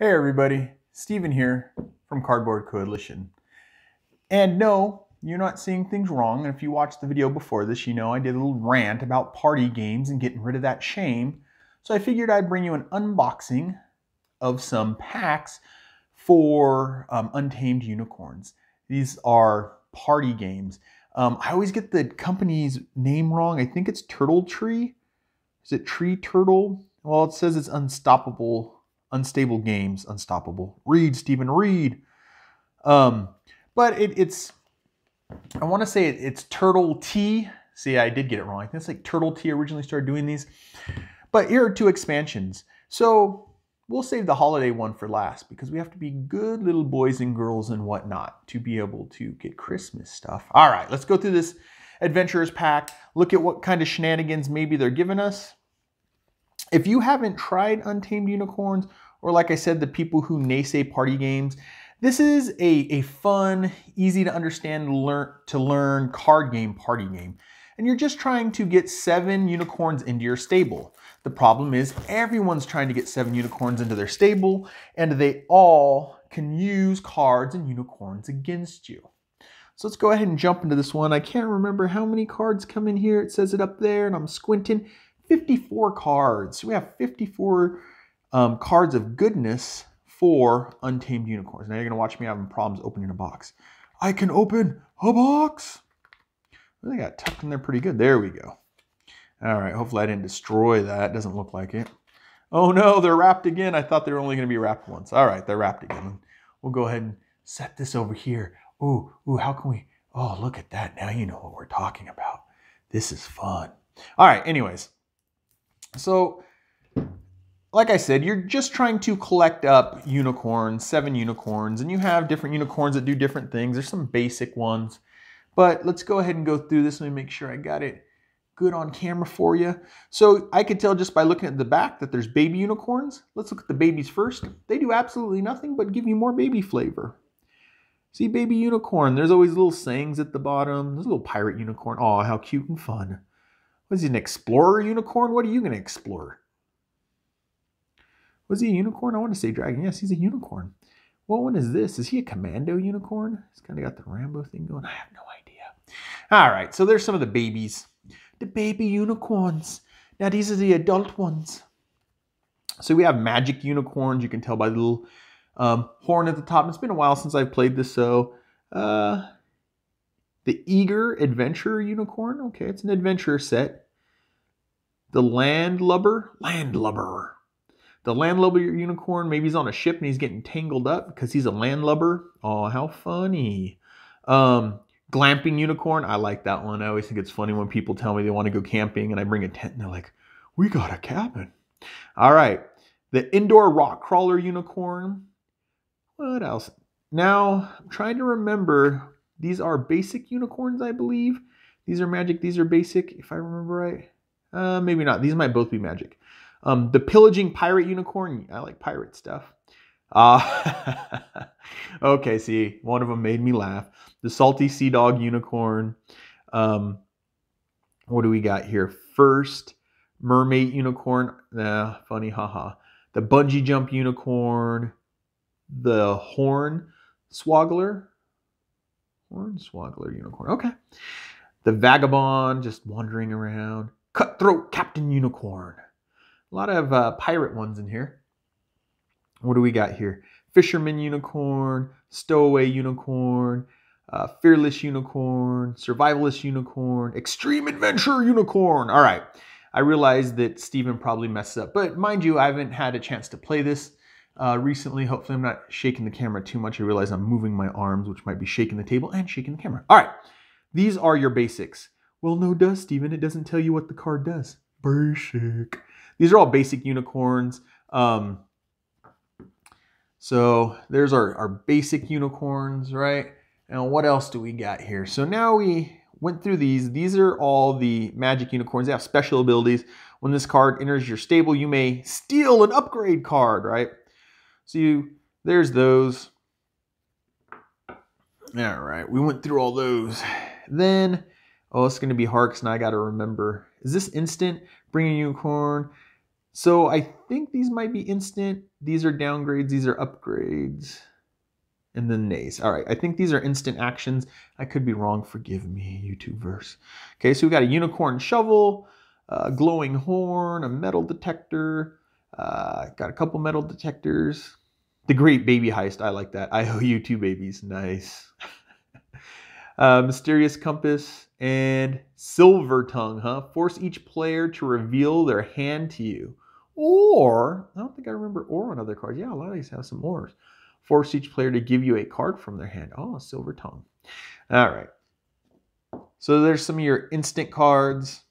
Hey everybody, Steven here from Cardboard Coalition. And no, you're not seeing things wrong, and if you watched the video before this, you know I did a little rant about party games and getting rid of that shame. So I figured I'd bring you an unboxing of some packs for Untamed Unicorns. These are party games. I always get the company's name wrong. I think it's Turtle Tree. Is it Tree Turtle? Well, it says it's Unstable Games, Unstoppable. Read, Stephen, read. But I want to say it's Turtle T. See, I did get it wrong. I think it's like Turtle T originally started doing these. But here are two expansions. So we'll save the holiday one for last because we have to be good little boys and girls and whatnot to be able to get Christmas stuff. All right, let's go through this Adventurers pack. Look at what kind of shenanigans maybe they're giving us. If you haven't tried Untamed Unicorns, or like I said, the people who naysay party games, this is a fun, easy to understand, to learn card game, party game. And you're just trying to get 7 unicorns into your stable. The problem is everyone's trying to get 7 unicorns into their stable, and they all can use cards and unicorns against you. So let's go ahead and jump into this one. I can't remember how many cards come in here. It says it up there, and I'm squinting. 54 cards. So we have 54 cards of goodness for Untamed Unicorns. Now you're gonna watch me having problems opening a box. I can open a box. They got tucked in there pretty good. There we go. All right, hopefully I didn't destroy that. Doesn't look like it. Oh no, they're wrapped again. I thought they were only gonna be wrapped once. All right, they're wrapped again. We'll go ahead and set this over here. Ooh, how can we? Oh, look at that. Now you know what we're talking about. This is fun. All right, anyways. So, like I said, you're just trying to collect up unicorns, 7 unicorns, and you have different unicorns that do different things. There's some basic ones, but let's go ahead and go through this. Let me make sure I got it good on camera for you. So I could tell just by looking at the back that there's baby unicorns. Let's look at the babies first. They do absolutely nothing but give you more baby flavor. See, baby unicorn, there's always little sayings at the bottom. There's a little pirate unicorn. Oh, how cute and fun. Was he an explorer unicorn? What are you going to explore? Was he a unicorn? I want to say dragon. Yes, he's a unicorn. What one is this? Is he a commando unicorn? He's kind of got the Rambo thing going. I have no idea. All right, so there's some of the babies. The baby unicorns. Now, these are the adult ones. So we have magic unicorns. You can tell by the little horn at the top. It's been a while since I've played this, so... The Eager Adventurer Unicorn. Okay, it's an adventurer set. The Landlubber. The Landlubber Unicorn. Maybe he's on a ship and he's getting tangled up because he's a landlubber. Oh, how funny. Glamping Unicorn. I like that one. I always think it's funny when people tell me they want to go camping and I bring a tent and they're like, we got a cabin. All right. The Indoor Rock Crawler Unicorn. What else? Now, I'm trying to remember... These are basic unicorns, I believe. These are magic. These are basic, if I remember right. Maybe not. These might both be magic. The Pillaging Pirate Unicorn. I like pirate stuff. Okay, see, one of them made me laugh. The Salty Sea Dog Unicorn. What do we got here? First Mermaid Unicorn. Nah, funny, haha. The Bungee Jump Unicorn. The Horn Swoggler. Hornswoggler Unicorn. Okay. The Vagabond, just wandering around. Cutthroat Captain Unicorn. A lot of pirate ones in here. What do we got here? Fisherman Unicorn, Stowaway Unicorn, Fearless Unicorn, Survivalist Unicorn, Extreme Adventure Unicorn. All right. I realize that Steven probably messes up, but mind you, I haven't had a chance to play this. Recently, hopefully I'm not shaking the camera too much. I realize I'm moving my arms, which might be shaking the table and shaking the camera. All right, these are your basics. Well, no, does Steven? It doesn't tell you what the card does. Basic. These are all basic unicorns. So there's our basic unicorns, right? And what else do we got here? So now we went through these. These are all the magic unicorns. They have special abilities. When this card enters your stable, you may steal an upgrade card, right? So there's those. All right, we went through all those. Then, oh, it's going to be hard because now I got to remember. Is this instant? Bring a unicorn. So I think these might be instant. These are downgrades, these are upgrades. And then nays. All right, I think these are instant actions. I could be wrong, forgive me, YouTubeverse. Okay, so we got a unicorn shovel, a glowing horn, a metal detector. Got a couple metal detectors. The great baby heist, I like that. I owe you two babies, nice. Mysterious compass and silver tongue, huh? Force each player to reveal their hand to you. Or, I don't think I remember or on other cards. Yeah, a lot of these have some ors. Force each player to give you a card from their hand. Oh, silver tongue. All right. So there's some of your instant cards.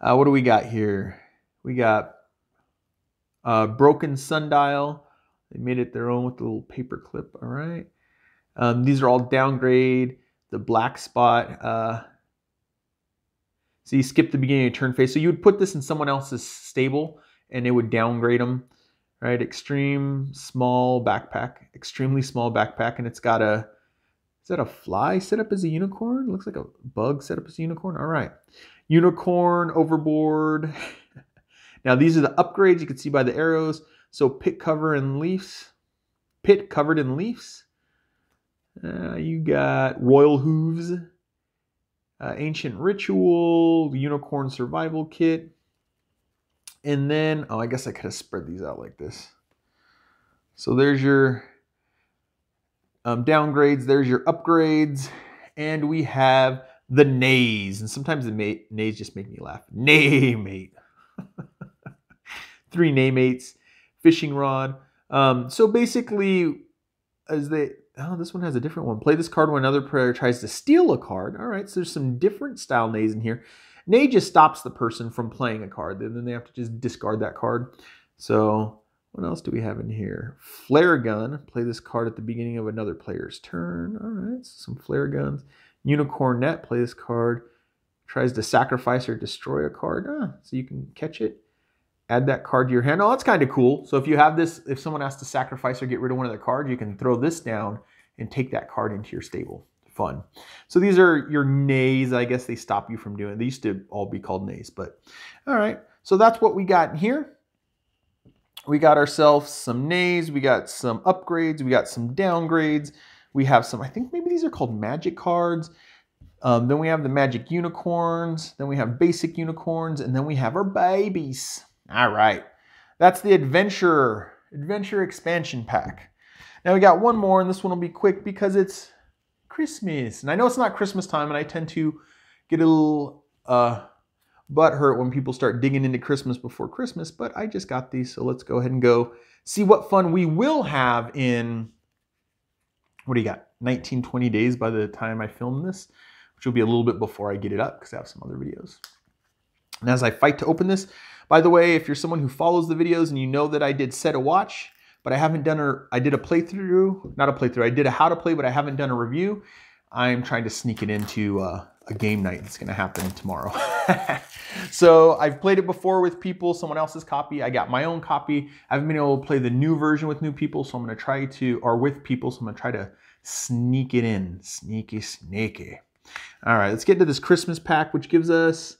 What do we got here? We got Broken Sundial. They made it their own with a little paper clip. All right. These are all downgrade. The black spot. So you skip the beginning of turn phase. So you would put this in someone else's stable and it would downgrade them. Right, extreme small backpack, extremely small backpack, and it's got a, is that a fly set up as a unicorn? It looks like a bug set up as a unicorn. All right, unicorn overboard. Now these are the upgrades you can see by the arrows. So pit cover and leaves, pit covered in leaves. You got royal hooves, ancient ritual, unicorn survival kit. And then, oh, I guess I could have spread these out like this. So there's your downgrades, there's your upgrades, and we have the nays. And sometimes the nays just make me laugh. Nay mate. 3 nay mates, fishing rod. So basically, as they, oh, this one has a different one. Play this card when another player tries to steal a card. All right, so there's some different style nays in here. Nay just stops the person from playing a card, and then they have to just discard that card. So what else do we have in here? Flare gun. Play this card at the beginning of another player's turn. All right, so some flare guns. Unicorn net. Play this card. Tries to sacrifice or destroy a card. Ah, so you can catch it. Add that card to your hand. Oh, that's kind of cool. So if you have this, if someone has to sacrifice or get rid of one of their cards, you can throw this down and take that card into your stable. Fun. So these are your nays. I guess they stop you from doing it. They used to all be called nays, but all right. So that's what we got in here. We got ourselves some nays. We got some upgrades. We got some downgrades. We have some, I think maybe these are called magic cards. Then we have the magic unicorns. Then we have basic unicorns. And then we have our babies. All right. That's the Adventure Expansion Pack. Now we got one more, and this one will be quick because it's Christmas. And I know it's not Christmas time, and I tend to get a little butthurt when people start digging into Christmas before Christmas, but I just got these, so let's go ahead and go see what fun we will have in, what do you got, 19, 20 days by the time I film this, which will be a little bit before I get it up because I have some other videos. And as I fight to open this, by the way, if you're someone who follows the videos and you know that I did set a watch, but I haven't done a, I did a playthrough, not a playthrough, I did a how to play, but I haven't done a review. I'm trying to sneak it into a game night that's gonna happen tomorrow. So I've played it before with people, someone else's copy, I got my own copy. I haven't been able to play the new version with new people, so I'm gonna try to, or with people, so I'm gonna try to sneak it in, sneaky, sneaky. All right, let's get to this Christmas pack, which gives us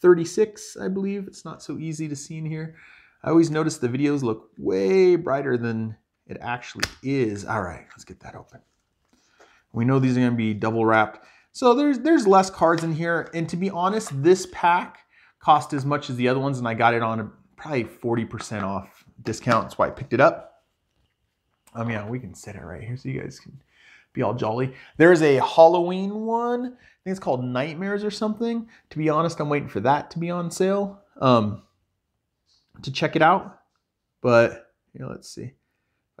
36, I believe. It's not so easy to see in here. I always notice the videos look way brighter than it actually is. All right, let's get that open. We know these are gonna be double wrapped. So there's less cards in here. And to be honest, this pack cost as much as the other ones, and I got it on a probably 40% off discount. That's why I picked it up. Yeah, we can set it right here so you guys can be all jolly. There's a Halloween one. I think it's called Nightmares or something. To be honest, I'm waiting for that to be on sale. To check it out, but you know, let's see if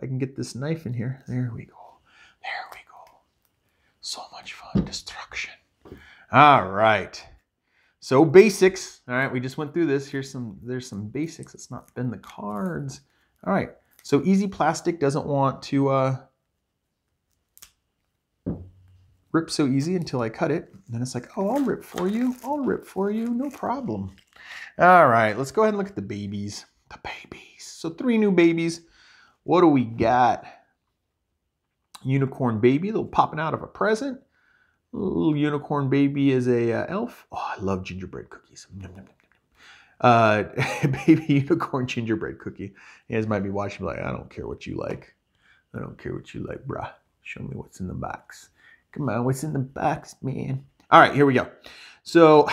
I can get this knife in here. There we go. There we go. So much fun. Destruction. All right. So basics. All right. We just went through this. Here's some, there's some basics. Let's not bend the cards. All right. So easy plastic doesn't want to rip so easy until I cut it. And then it's like, oh, I'll rip for you. I'll rip for you. No problem. All right, let's go ahead and look at the babies. The babies. So 3 new babies. What do we got? Unicorn baby, little popping out of a present. Little unicorn baby is a elf. Oh, I love gingerbread cookies. Baby unicorn gingerbread cookie. You guys might be watching like, I don't care what you like. I don't care what you like, bruh. Show me what's in the box. Come on, what's in the box, man? All right, here we go. So,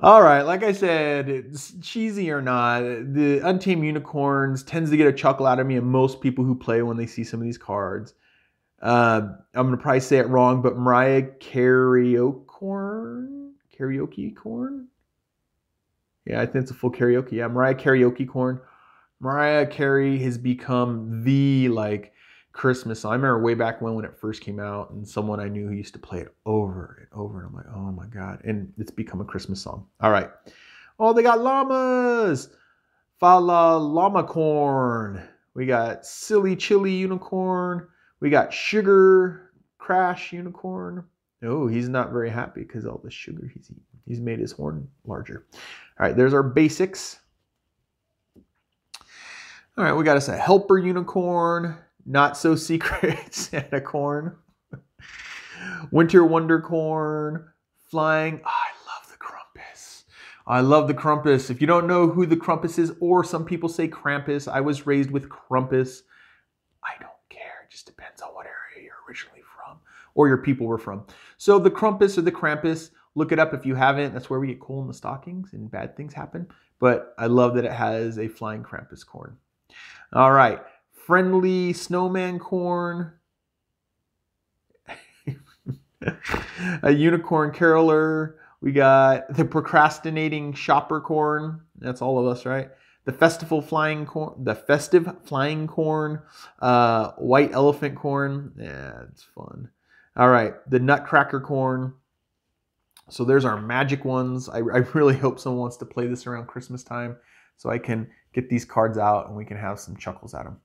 all right, like I said, it's cheesy or not, the Untamed Unicorns tends to get a chuckle out of me and most people who play when they see some of these cards. I'm going to probably say it wrong, but Mariah Karaoke Corn? Karaoke Corn? Yeah, I think it's a full karaoke. Yeah, Mariah Karaoke Corn. Mariah Carey has become the, like, Christmas song. I remember way back when it first came out and someone I knew who used to play it over and over. And I'm like, oh my God. And it's become a Christmas song. All right. Oh, they got llamas. Fala llama corn. We got silly chili unicorn. We got sugar crash unicorn. Oh, he's not very happy because all the sugar he's eating. He's made his horn larger. All right. There's our basics. All right. We got us a helper unicorn. Not so secret Santa corn, winter wonder corn, flying. Oh, I love the Krampus. I love the Krampus. If you don't know who the Krampus is, or some people say Krampus, I was raised with Krampus. I don't care. It just depends on what area you're originally from or your people were from. So the Krampus or the Krampus, look it up if you haven't. That's where we get coal in the stockings and bad things happen. But I love that it has a flying Krampus corn. All right. Friendly snowman corn, a unicorn caroler. We got the procrastinating shopper corn. That's all of us, right? The festival flying corn, the festive flying corn, white elephant corn. Yeah, it's fun. All right, the nutcracker corn. So there's our magic ones. I really hope someone wants to play this around Christmas time so I can get these cards out and we can have some chuckles at them.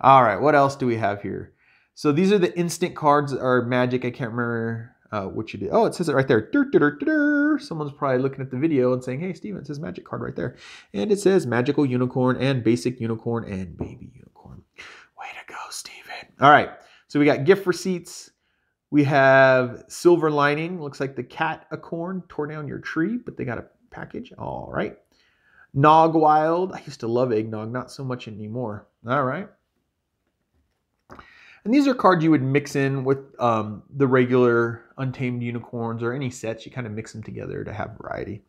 All right, what else do we have here? So these are the instant cards or magic. I can't remember what you did. Oh, it says it right there. Dur, dur, dur, dur. Someone's probably looking at the video and saying, hey, Steven, it says magic card right there. And it says magical unicorn and basic unicorn and baby unicorn. Way to go, Steven. All right, so we got gift receipts. We have silver lining. Looks like the cat-a-corn tore down your tree, but they got a package. All right. Nog wild. I used to love eggnog, not so much anymore. All right. And these are cards you would mix in with the regular Untamed Unicorns or any sets. You kind of mix them together to have variety.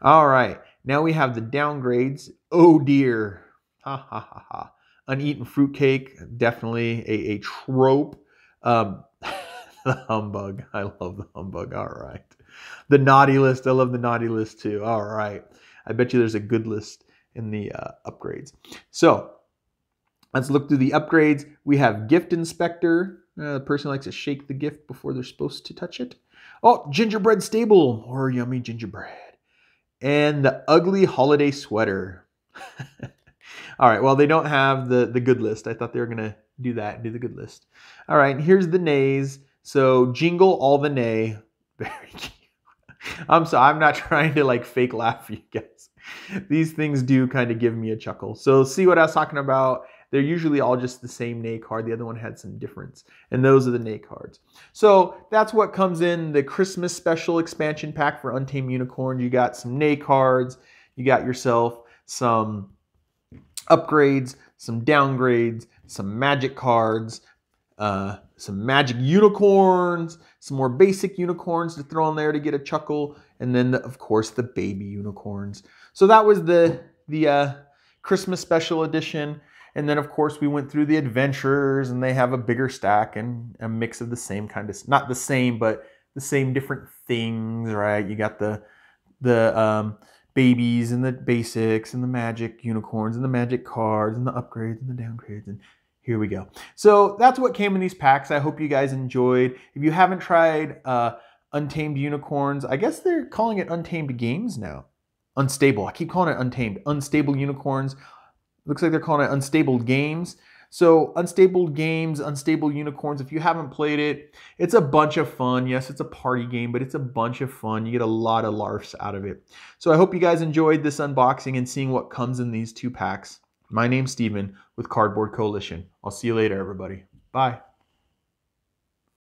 All right. Now we have the downgrades. Oh, dear. Ha, ha, ha, ha. Uneaten fruitcake. Definitely a trope. The humbug. I love the humbug. All right. The naughty list. I love the naughty list, too. All right. I bet you there's a good list in the upgrades. So let's look through the upgrades. We have gift inspector. The person likes to shake the gift before they're supposed to touch it. Oh, gingerbread stable or yummy gingerbread. And the ugly holiday sweater. All right, well, they don't have the good list. I thought they were going to do that and do the good list. All right, here's the nays. So jingle all the nay. Very cute. I'm not trying to like fake laugh for you guys. These things do kind of give me a chuckle. So see what I was talking about? They're usually all just the same nay card. The other one had some difference. And those are the nay cards. So that's what comes in the Christmas special expansion pack for Untamed Unicorn. You got some nay cards. You got yourself some upgrades, some downgrades, some magic cards, some magic unicorns, some more basic unicorns to throw in there to get a chuckle, and then of course the baby unicorns. So that was the Christmas special edition, and then of course we went through the adventurers, and they have a bigger stack and a mix of the same kind of, not the same, but the same different things, right? You got the babies and the basics and the magic unicorns and the magic cards and the upgrades and the downgrades and here we go. So that's what came in these packs. I hope you guys enjoyed. If you haven't tried Untamed Unicorns, I guess they're calling it Untamed Games now. Unstable. I keep calling it Untamed. Unstable Unicorns. Looks like they're calling it Unstable Games. So Unstable Games, Unstable Unicorns. If you haven't played it, it's a bunch of fun. Yes, it's a party game, but it's a bunch of fun. You get a lot of larfs out of it. So I hope you guys enjoyed this unboxing and seeing what comes in these two packs. My name's Steven with Cardboard Coalition. I'll see you later, everybody. Bye.